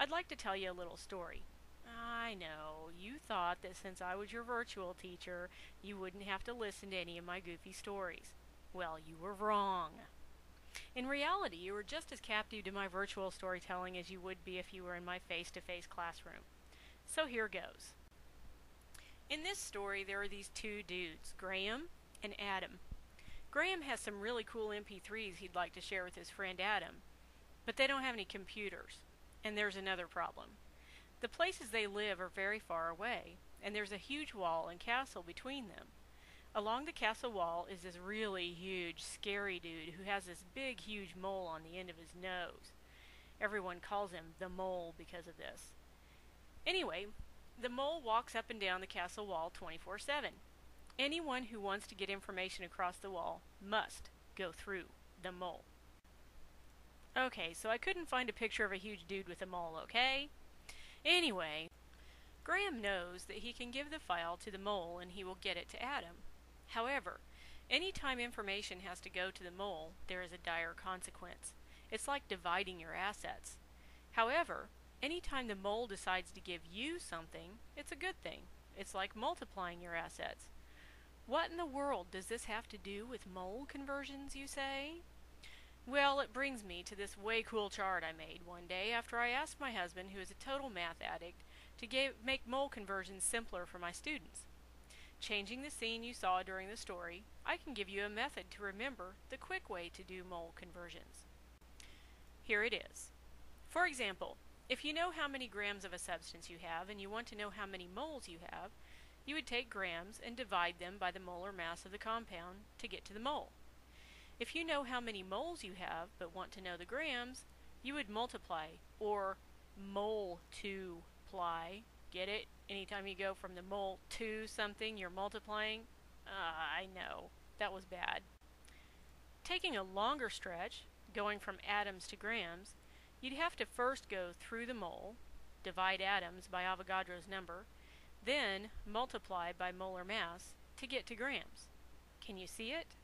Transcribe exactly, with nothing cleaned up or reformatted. I'd like to tell you a little story. I know, you thought that since I was your virtual teacher, you wouldn't have to listen to any of my goofy stories. Well, you were wrong. In reality, you were just as captive to my virtual storytelling as you would be if you were in my face-to-face classroom. So here goes. In this story, there are these two dudes, Graham and Adam. Graham has some really cool M P threes he'd like to share with his friend Adam, but they don't have any computers. And there's another problem. The places they live are very far away, and there's a huge wall and castle between them. Along the castle wall is this really huge, scary dude who has this big, huge mole on the end of his nose. Everyone calls him the Mole because of this. Anyway, the Mole walks up and down the castle wall twenty-four seven. Anyone who wants to get information across the wall must go through the Mole. Okay, so I couldn't find a picture of a huge dude with a mole, okay? Anyway, Graham knows that he can give the file to the Mole and he will get it to Adam. However, any time information has to go to the Mole, there is a dire consequence. It's like dividing your assets. However, any time the Mole decides to give you something, it's a good thing. It's like multiplying your assets. What in the world does this have to do with mole conversions, you say? Well, it brings me to this way cool chart I made one day after I asked my husband, who is a total math addict, to give, make mole conversions simpler for my students. Changing the scene you saw during the story, I can give you a method to remember the quick way to do mole conversions. Here it is. For example, if you know how many grams of a substance you have and you want to know how many moles you have, you would take grams and divide them by the molar mass of the compound to get to the mole. If you know how many moles you have, but want to know the grams, you would multiply, or mole-to-ply. Get it? Anytime you go from the mole to something, you're multiplying? Uh, I know. That was bad. Taking a longer stretch, going from atoms to grams, you'd have to first go through the mole, divide atoms by Avogadro's number, then multiply by molar mass to get to grams. Can you see it?